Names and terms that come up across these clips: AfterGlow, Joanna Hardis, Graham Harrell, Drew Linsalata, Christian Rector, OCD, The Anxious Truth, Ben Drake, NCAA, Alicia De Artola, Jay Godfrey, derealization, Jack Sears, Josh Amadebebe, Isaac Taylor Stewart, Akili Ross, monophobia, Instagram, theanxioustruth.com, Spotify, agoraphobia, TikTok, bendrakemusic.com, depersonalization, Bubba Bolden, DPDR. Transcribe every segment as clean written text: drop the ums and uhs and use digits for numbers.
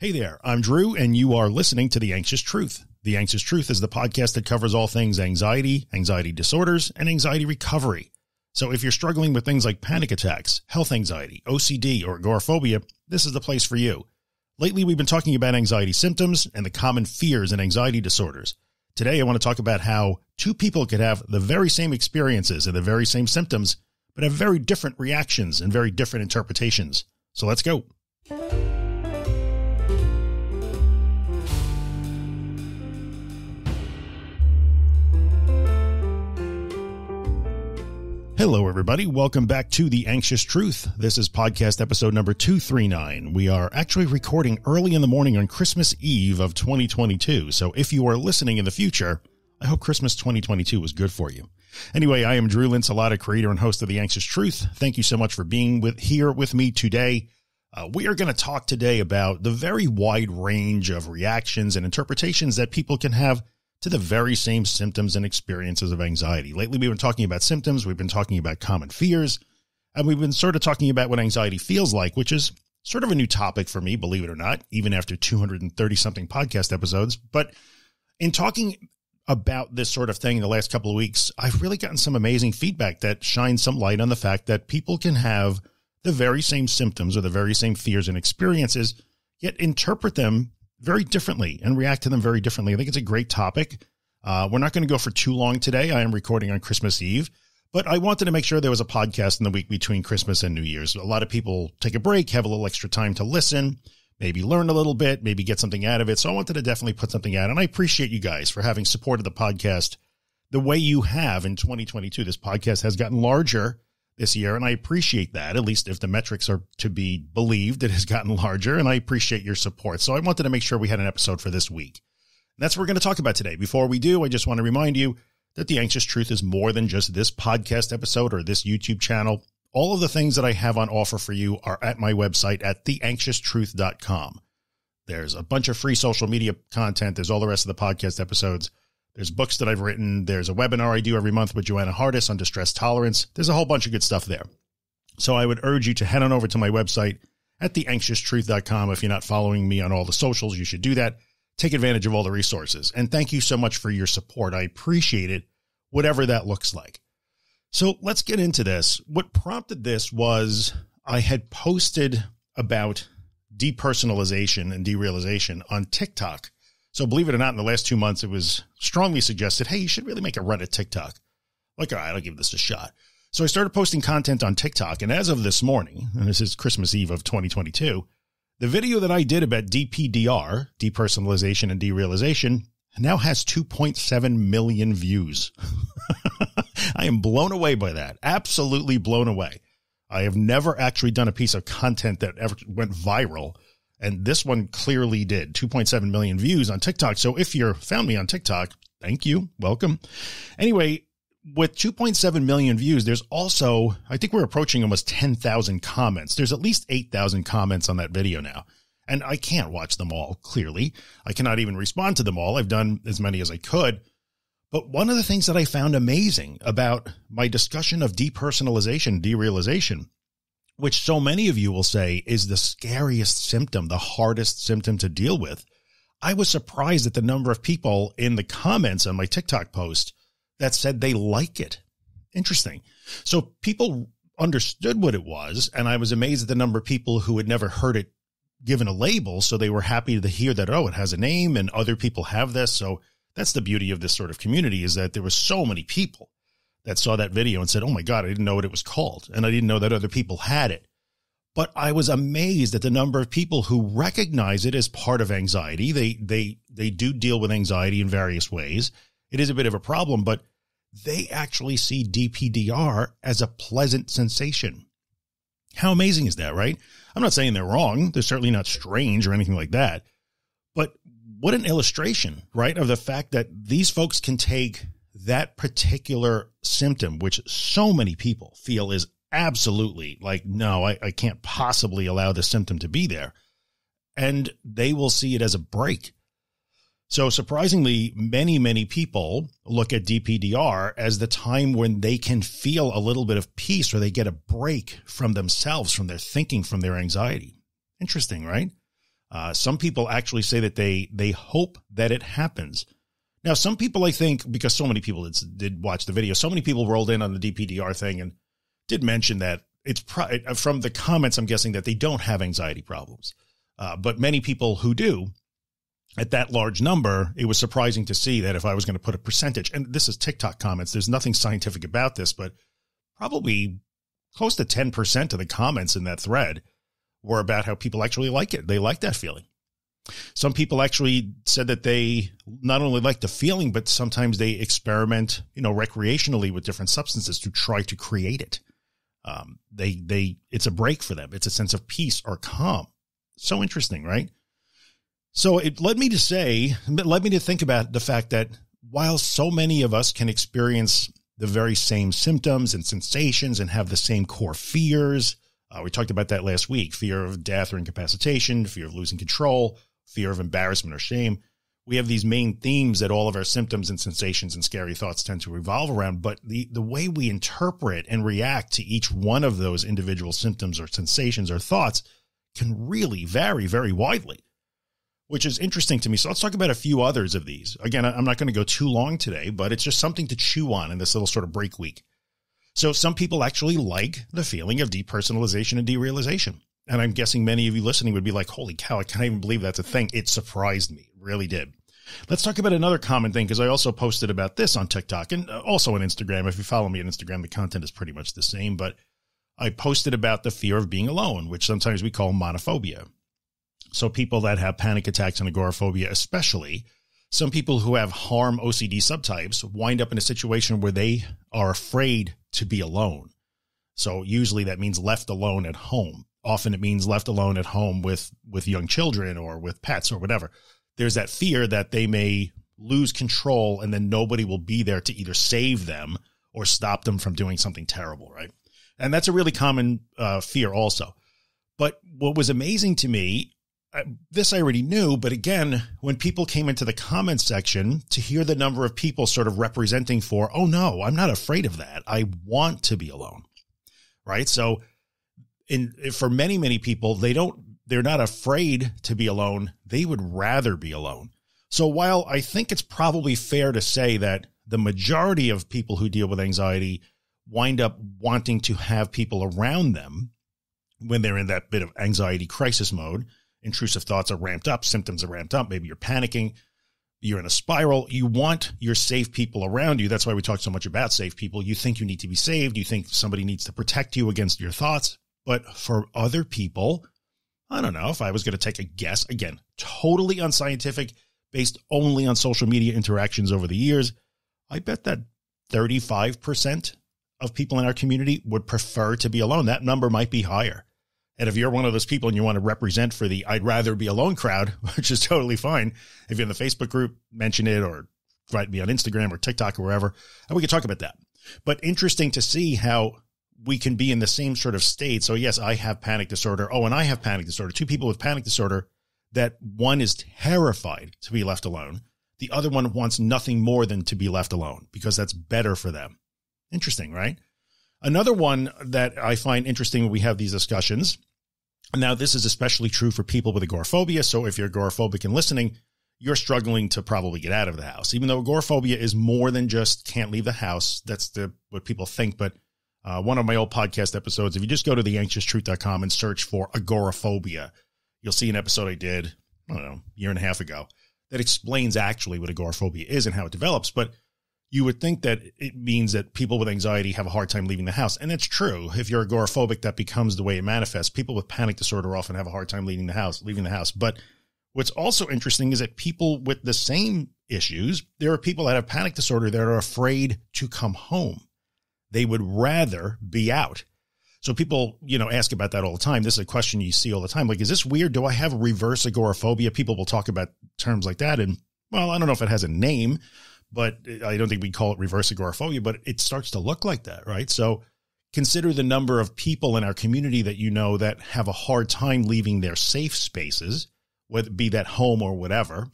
Hey there, I'm Drew, and you are listening to The Anxious Truth. The Anxious Truth is the podcast that covers all things anxiety, anxiety disorders, and anxiety recovery. So if you're struggling with things like panic attacks, health anxiety, OCD, or agoraphobia, this is the place for you. Lately, we've been talking about anxiety symptoms and the common fears in anxiety disorders. Today, I want to talk about how two people could have the very same experiences and the very same symptoms, but have very different reactions and very different interpretations. So let's go. Hello, everybody. Welcome back to The Anxious Truth. This is podcast episode number 239. We are actually recording early in the morning on Christmas Eve of 2022. So if you are listening in the future, I hope Christmas 2022 was good for you. Anyway, I am Drew Linsalata, creator and host of The Anxious Truth. Thank you so much for being here with me today. We are going to talk today about the very wide range of reactions and interpretations that people can have to the very same symptoms and experiences of anxiety. Lately, we've been talking about symptoms, we've been talking about common fears, and we've been sort of talking about what anxiety feels like, which is sort of a new topic for me, believe it or not, even after 230-something podcast episodes. But in talking about this sort of thing in the last couple of weeks, I've really gotten some amazing feedback that shines some light on the fact that people can have the very same symptoms or the very same fears and experiences, yet interpret them very differently and react to them very differently. I think it's a great topic. We're not going to go for too long today. I am recording on Christmas Eve, but I wanted to make sure there was a podcast in the week between Christmas and New Year's. A lot of people take a break, have a little extra time to listen, maybe learn a little bit, maybe get something out of it. So I wanted to definitely put something out, and I appreciate you guys for having supported the podcast the way you have in 2022. This podcast has gotten larger this year, and I appreciate that. At least if the metrics are to be believed, it has gotten larger, and I appreciate your support. So I wanted to make sure we had an episode for this week. And that's what we're going to talk about today. Before we do, I just want to remind you that The Anxious Truth is more than just this podcast episode or this YouTube channel. All of the things that I have on offer for you are at my website at theanxioustruth.com. There's a bunch of free social media content. There's all the rest of the podcast episodes. There's books that I've written. There's a webinar I do every month with Joanna Hardis on distress tolerance. There's a whole bunch of good stuff there. So I would urge you to head on over to my website at theanxioustruth.com. If you're not following me on all the socials, you should do that. Take advantage of all the resources. And thank you so much for your support. I appreciate it, whatever that looks like. So let's get into this. What prompted this was I had posted about depersonalization and derealization on TikTok. So believe it or not, in the last 2 months, it was strongly suggested, hey, you should really make a run at TikTok. Like, all right, I'll give this a shot. So I started posting content on TikTok. And as of this morning, and this is Christmas Eve of 2022, the video that I did about DPDR, depersonalization and derealization, now has 2.7 million views. I am blown away by that. Absolutely blown away. I have never actually done a piece of content that ever went viral, and this one clearly did. 2.7 million views on TikTok. So if you found me on TikTok, thank you. Welcome. Anyway, with 2.7 million views, there's also, I think we're approaching almost 10,000 comments. There's at least 8,000 comments on that video now. And I can't watch them all, clearly. I cannot even respond to them all. I've done as many as I could. But one of the things that I found amazing about my discussion of depersonalization, derealization, which so many of you will say is the scariest symptom, the hardest symptom to deal with. I was surprised at the number of people in the comments on my TikTok post that said they like it. Interesting. So people understood what it was, and I was amazed at the number of people who had never heard it given a label, so they were happy to hear that, oh, it has a name and other people have this. So that's the beauty of this sort of community, is that there were so many people that saw that video and said, oh my God, I didn't know what it was called. And I didn't know that other people had it. But I was amazed at the number of people who recognize it as part of anxiety. They do deal with anxiety in various ways. It is a bit of a problem, but they actually see DPDR as a pleasant sensation. How amazing is that, right? I'm not saying they're wrong. They're certainly not strange or anything like that. But what an illustration, right, of the fact that these folks can take that particular symptom, which so many people feel is absolutely like, no, I can't possibly allow this symptom to be there. And they will see it as a break. So surprisingly, many, many people look at DPDR as the time when they can feel a little bit of peace, or they get a break from themselves, from their thinking, from their anxiety. Interesting, right? Some people actually say that they hope that it happens. Now, some people, I think, because so many people did watch the video, so many people rolled in on the DPDR thing and did mention that it's from the comments, I'm guessing that they don't have anxiety problems. But many people who do, at that large number, it was surprising to see that if I was going to put a percentage, and this is TikTok comments, there's nothing scientific about this, but probably close to 10% of the comments in that thread were about how people actually like it. They like that feeling. Some people actually said that they not only like the feeling, but sometimes they experiment, you know, recreationally with different substances to try to create it. It's a break for them. It's a sense of peace or calm. So interesting, right? So it led me to think about the fact that while so many of us can experience the very same symptoms and sensations and have the same core fears, we talked about that last week, fear of death or incapacitation, fear of losing control, fear of embarrassment or shame. We have these main themes that all of our symptoms and sensations and scary thoughts tend to revolve around, but the way we interpret and react to each one of those individual symptoms or sensations or thoughts can really vary very widely, which is interesting to me. So let's talk about a few others of these. Again, I'm not going to go too long today, but it's just something to chew on in this little sort of break week. So some people actually like the feeling of depersonalization and derealization. And I'm guessing many of you listening would be like, holy cow, I can't even believe that's a thing. It surprised me. It really did. Let's talk about another common thing, because I also posted about this on TikTok and also on Instagram. If you follow me on Instagram, the content is pretty much the same, but I posted about the fear of being alone, which sometimes we call monophobia. So people that have panic attacks and agoraphobia, especially some people who have harm OCD subtypes, wind up in a situation where they are afraid to be alone. So usually that means left alone at home. Often it means left alone at home with young children or with pets or whatever. There's that fear that they may lose control and then nobody will be there to either save them or stop them from doing something terrible, right? And that's a really common fear also. But what was amazing to me, this I already knew, but again, when people came into the comments section to hear the number of people sort of representing for, oh no, I'm not afraid of that. I want to be alone, right? So for many, many people, they're not afraid to be alone. They would rather be alone. So while I think it's probably fair to say that the majority of people who deal with anxiety wind up wanting to have people around them when they're in that bit of anxiety crisis mode, intrusive thoughts are ramped up, symptoms are ramped up, maybe you're panicking, you're in a spiral, you want your safe people around you. That's why we talk so much about safe people. You think you need to be saved. You think somebody needs to protect you against your thoughts. But for other people, I don't know, if I was going to take a guess, again, totally unscientific, based only on social media interactions over the years, I bet that 35% of people in our community would prefer to be alone. That number might be higher. And if you're one of those people and you want to represent for the I'd rather be alone crowd, which is totally fine, if you're in the Facebook group, mention it or write me on Instagram or TikTok or wherever, and we can talk about that. But interesting to see how we can be in the same sort of state. So yes, I have panic disorder. Oh, and I have panic disorder. Two people with panic disorder, that one is terrified to be left alone. The other one wants nothing more than to be left alone because that's better for them. Interesting, right? Another one that I find interesting when we have these discussions. Now, this is especially true for people with agoraphobia. So if you're agoraphobic and listening, you're struggling to probably get out of the house, even though agoraphobia is more than just can't leave the house. That's what people think. But one of my old podcast episodes, if you just go to theanxioustruth.com and search for agoraphobia, you'll see an episode I did, I don't know, a year and a half ago that explains actually what agoraphobia is and how it develops. But you would think that it means that people with anxiety have a hard time leaving the house. And that's true. If you're agoraphobic, that becomes the way it manifests. People with panic disorder often have a hard time leaving the house. But what's also interesting is that people with the same issues, there are people that have panic disorder that are afraid to come home. They would rather be out. So people, you know, ask about that all the time. This is a question you see all the time. Like, is this weird? Do I have reverse agoraphobia? People will talk about terms like that. And well, I don't know if it has a name, but I don't think we call it reverse agoraphobia, but it starts to look like that, right? So consider the number of people in our community that you know that have a hard time leaving their safe spaces, whether it be that home or whatever.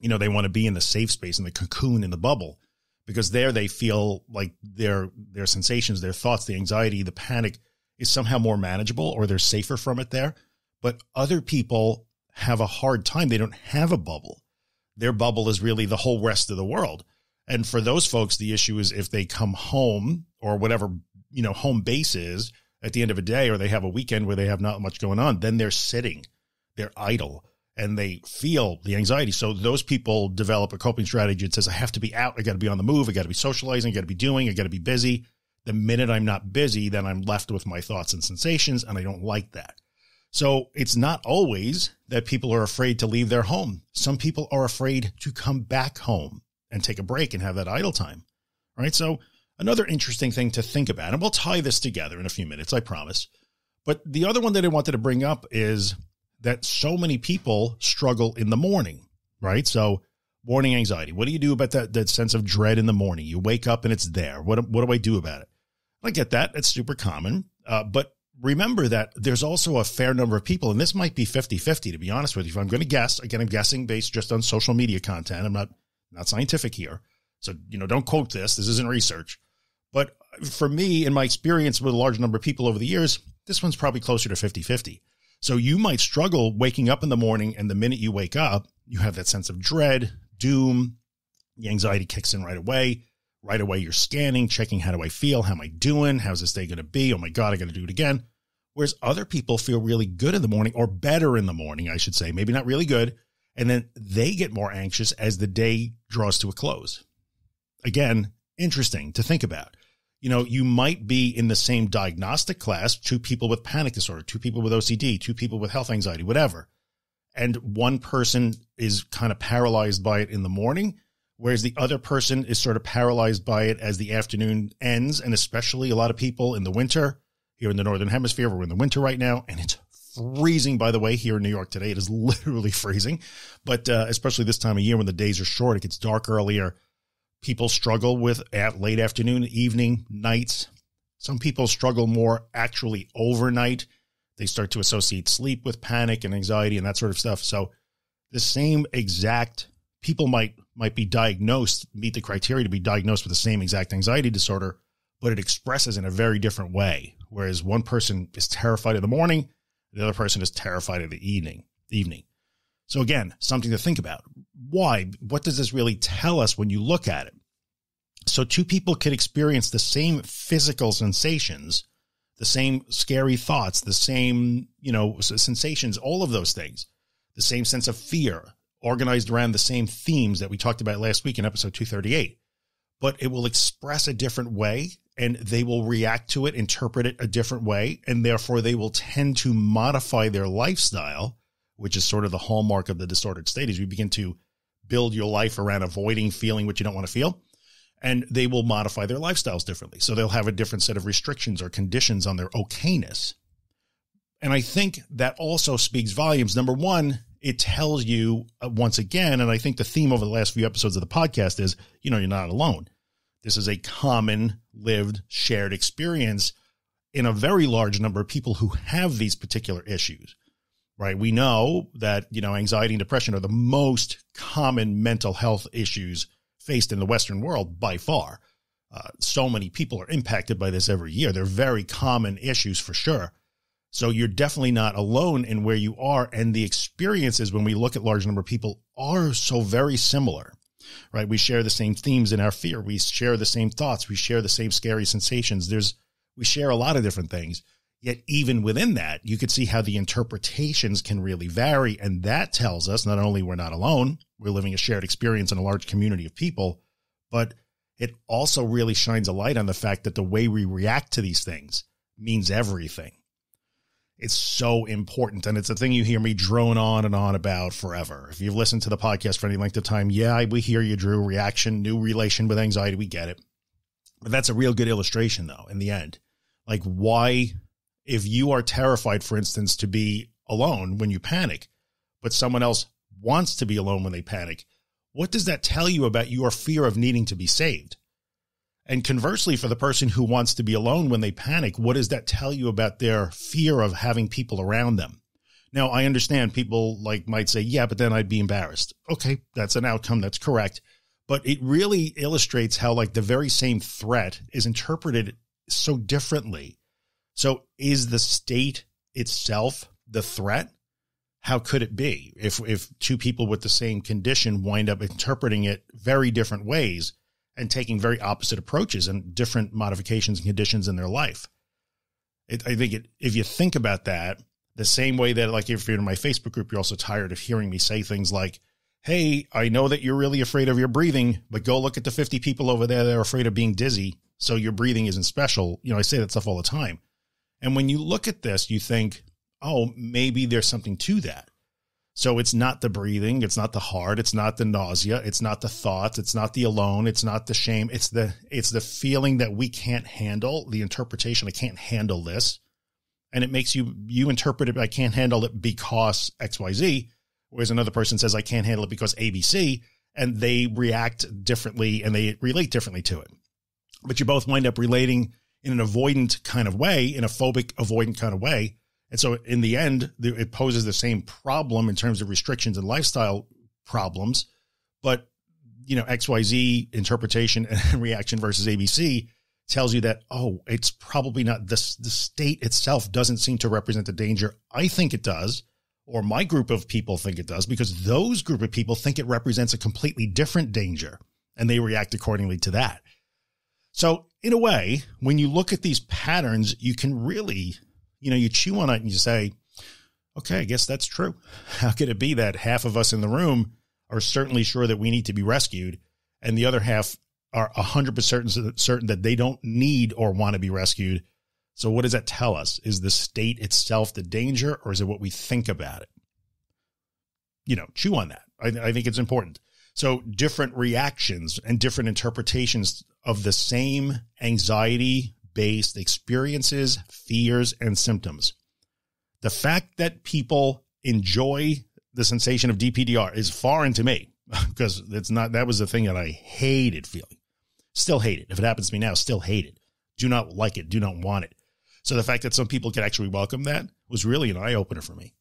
You know, they want to be in the safe space, in the cocoon, in the bubble, because there they feel like their sensations, their thoughts, the anxiety, the panic is somehow more manageable, or they're safer from it there. But other people have a hard time. They don't have a bubble. Their bubble is really the whole rest of the world. And for those folks, the issue is if they come home or whatever, you know, home base is at the end of a day, or they have a weekend where they have not much going on, then they're sitting, they're idle, and they feel the anxiety. So those people develop a coping strategy that says, I have to be out. I got to be on the move. I got to be socializing. I got to be doing, I got to be busy. The minute I'm not busy, then I'm left with my thoughts and sensations. And I don't like that. So it's not always that people are afraid to leave their home. Some people are afraid to come back home and take a break and have that idle time. All right. So another interesting thing to think about, and we'll tie this together in a few minutes, I promise. But the other one that I wanted to bring up is that so many people struggle in the morning, right? So morning anxiety, what do you do about that sense of dread in the morning? You wake up and it's there. What do I do about it? I get that. It's super common. But remember that there's also a fair number of people, and this might be 50-50, to be honest with you. If I'm going to guess, again, I'm guessing based just on social media content. I'm not scientific here. So, you know, don't quote this. This isn't research. But for me, in my experience with a large number of people over the years, this one's probably closer to 50-50. So you might struggle waking up in the morning, and the minute you wake up, you have that sense of dread, doom, the anxiety kicks in right away. Right away, you're scanning, checking, how do I feel? How am I doing? How's this day going to be? Oh my God, I got to do it again. Whereas other people feel really good in the morning, or better in the morning, I should say, maybe not really good. And then they get more anxious as the day draws to a close. Again, interesting to think about. You know, you might be in the same diagnostic class, two people with panic disorder, two people with OCD, two people with health anxiety, whatever. And one person is kind of paralyzed by it in the morning, whereas the other person is sort of paralyzed by it as the afternoon ends. And especially a lot of people in the winter here in the Northern Hemisphere, we're in the winter right now, and it's freezing, by the way, here in New York today. It is literally freezing, but especially this time of year when the days are short, it gets dark earlier. People struggle with late afternoon, evening, nights. Some people struggle more actually overnight. They start to associate sleep with panic and anxiety and that sort of stuff. So the same exact people might be diagnosed, meet the criteria to be diagnosed with the same exact anxiety disorder, but it expresses in a very different way. Whereas one person is terrified of the morning, the other person is terrified of the evening. So again, something to think about. Why? What does this really tell us when you look at it? So two people can experience the same physical sensations, the same scary thoughts, the same, you know, sensations, all of those things, the same sense of fear organized around the same themes that we talked about last week in episode 238, but it will express a different way, and they will react to it, interpret it a different way. And therefore they will tend to modify their lifestyle, which is sort of the hallmark of the disordered state, is you begin to build your life around avoiding feeling what you don't want to feel. And they will modify their lifestyles differently. So they'll have a different set of restrictions or conditions on their okayness. And I think that also speaks volumes. Number one, it tells you once again, and I think the theme over the last few episodes of the podcast is, you know, you're not alone. This is a common lived shared experience in a very large number of people who have these particular issues, right? We know that, you know, anxiety and depression are the most common mental health issues faced in the Western world by far. So many people are impacted by this every year. They're very common issues for sure. So you're definitely not alone in where you are. And the experiences, when we look at large number of people, are so very similar, right? We share the same themes in our fear. We share the same thoughts. We share the same scary sensations. We share a lot of different things. Yet even within that, you could see how the interpretations can really vary. And that tells us not only we're not alone, we're living a shared experience in a large community of people, but it also really shines a light on the fact that the way we react to these things means everything. It's so important. And it's a thing you hear me drone on and on about forever. If you've listened to the podcast for any length of time, yeah, we hear you, Drew. Reaction, new relation with anxiety. We get it. But that's a real good illustration though, in the end, like why, if you are terrified, for instance, to be alone when you panic, but someone else wants to be alone when they panic, what does that tell you about your fear of needing to be saved? And conversely, for the person who wants to be alone when they panic, what does that tell you about their fear of having people around them? Now, I understand people might say, yeah, but then I'd be embarrassed. Okay, that's an outcome. That's correct. But it really illustrates how the very same threat is interpreted so differently. So is the state itself the threat? how could it be if two people with the same condition wind up interpreting it very different ways and taking very opposite approaches and different modifications and conditions in their life? I think if you think about that, the same way that, like, if you're in my Facebook group, you're also tired of hearing me say things like, hey, I know that you're really afraid of your breathing, but go look at the 50 people over there that are afraid of being dizzy, so your breathing isn't special. You know, I say that stuff all the time. And when you look at this, you think, oh, maybe there's something to that. So it's not the breathing. It's not the heart. It's not the nausea. It's not the thoughts. It's not the alone. It's not the shame. It's the feeling that we can't handle, the interpretation, I can't handle this. And it makes you interpret it, I can't handle it because X, Y, Z. Whereas another person says, I can't handle it because A, B, C, and they react differently and they relate differently to it. But you both wind up relating in an avoidant kind of way, in a phobic avoidant kind of way. And so in the end, it poses the same problem in terms of restrictions and lifestyle problems, but, you know, XYZ interpretation and reaction versus ABC tells you that, oh, it's probably not this, the state itself doesn't seem to represent the danger. I think it does, or my group of people think it does, because those group of people think it represents a completely different danger and they react accordingly to that. So in a way, when you look at these patterns, you can really, you know, you chew on it and you say, okay, I guess that's true. How could it be that half of us in the room are certainly sure that we need to be rescued, and the other half are 100% certain that they don't need or want to be rescued? So what does that tell us? Is the state itself the danger, or is it what we think about it? You know, chew on that. I think it's important. So different reactions and different interpretations of the same anxiety based experiences, fears, and symptoms. The fact that people enjoy the sensation of DPDR is foreign to me, because it's not, that was the thing that I hated feeling. Still hate it. If it happens to me now, still hate it. Do not like it. Do not want it. So the fact that some people could actually welcome that was really an eye opener for me.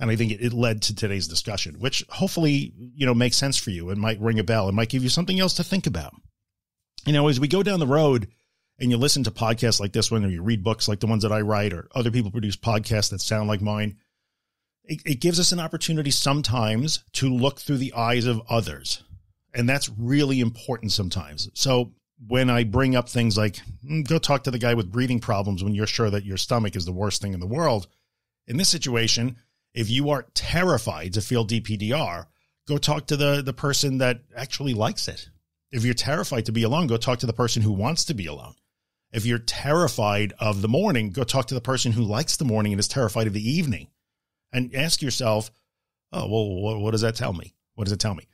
And I think it led to today's discussion, which hopefully, you know, makes sense for you. It might ring a bell. It might give you something else to think about. You know, as we go down the road, and you listen to podcasts like this one, or you read books like the ones that I write, or other people produce podcasts that sound like mine, it gives us an opportunity sometimes to look through the eyes of others. And that's really important sometimes. So when I bring up things like, go talk to the guy with breathing problems when you're sure that your stomach is the worst thing in the world. In this situation, if you are terrified to feel DPDR, go talk to the person that actually likes it. If you're terrified to be alone, go talk to the person who wants to be alone. If you're terrified of the morning, go talk to the person who likes the morning and is terrified of the evening, and ask yourself, oh, well, what does that tell me? What does it tell me?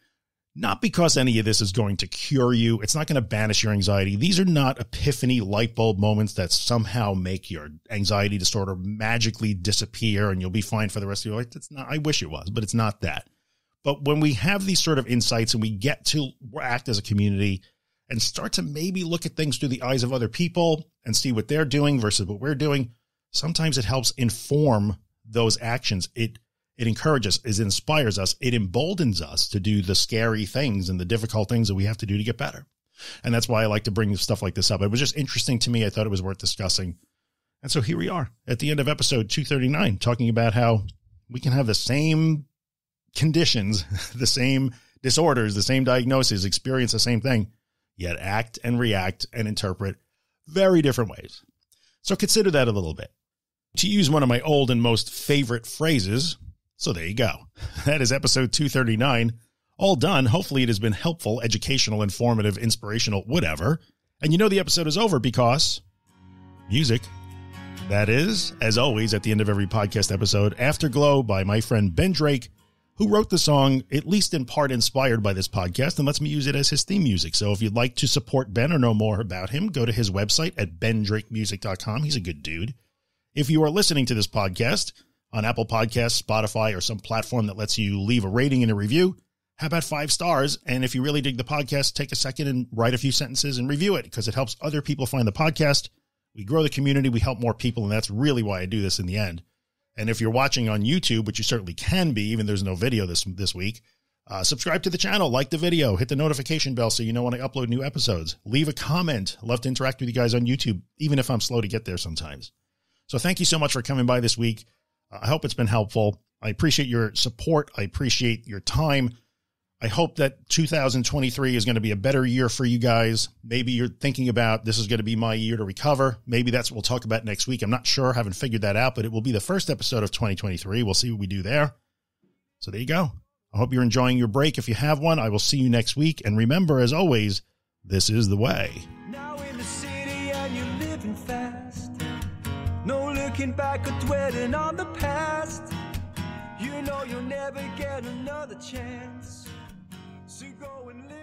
Not because any of this is going to cure you. It's not going to banish your anxiety. These are not epiphany light bulb moments that somehow make your anxiety disorder magically disappear and you'll be fine for the rest of your life. It's not, I wish it was, but it's not that. But when we have these sort of insights and we get to act as a community and start to maybe look at things through the eyes of other people and see what they're doing versus what we're doing, sometimes it helps inform those actions. It encourages us, it inspires us, it emboldens us to do the scary things and the difficult things that we have to do to get better. And that's why I like to bring stuff like this up. It was just interesting to me. I thought it was worth discussing. And so here we are at the end of episode 239, talking about how we can have the same conditions, the same disorders, the same diagnoses, experience the same thing, yet act and react and interpret very different ways. So consider that a little bit. To use one of my old and most favorite phrases, so there you go. That is episode 239. All done. Hopefully it has been helpful, educational, informative, inspirational, whatever. And you know the episode is over because music. That is, as always, at the end of every podcast episode, Afterglow by my friend Ben Drake, who wrote the song, at least in part inspired by this podcast, and lets me use it as his theme music. So if you'd like to support Ben or know more about him, go to his website at bendrakemusic.com. He's a good dude. If you are listening to this podcast on Apple Podcasts, Spotify, or some platform that lets you leave a rating and a review, how about 5 stars? And if you really dig the podcast, take a second and write a few sentences and review it, because it helps other people find the podcast. We grow the community, we help more people, and that's really why I do this in the end. And if you're watching on YouTube, which you certainly can be, even though there's no video this week, subscribe to the channel, like the video, hit the notification bell so you know when I upload new episodes. Leave a comment. Love to interact with you guys on YouTube, even if I'm slow to get there sometimes. So thank you so much for coming by this week. I hope it's been helpful. I appreciate your support. I appreciate your time. I hope that 2023 is going to be a better year for you guys. Maybe you're thinking about this is going to be my year to recover. Maybe that's what we'll talk about next week. I'm not sure. I haven't figured that out, but it will be the first episode of 2023. We'll see what we do there. So there you go. I hope you're enjoying your break. If you have one, I will see you next week. And remember, as always, this is the way. Now in the city and you're living fast. No looking back or dwelling on the past. You know you'll never get another chance. So go and live.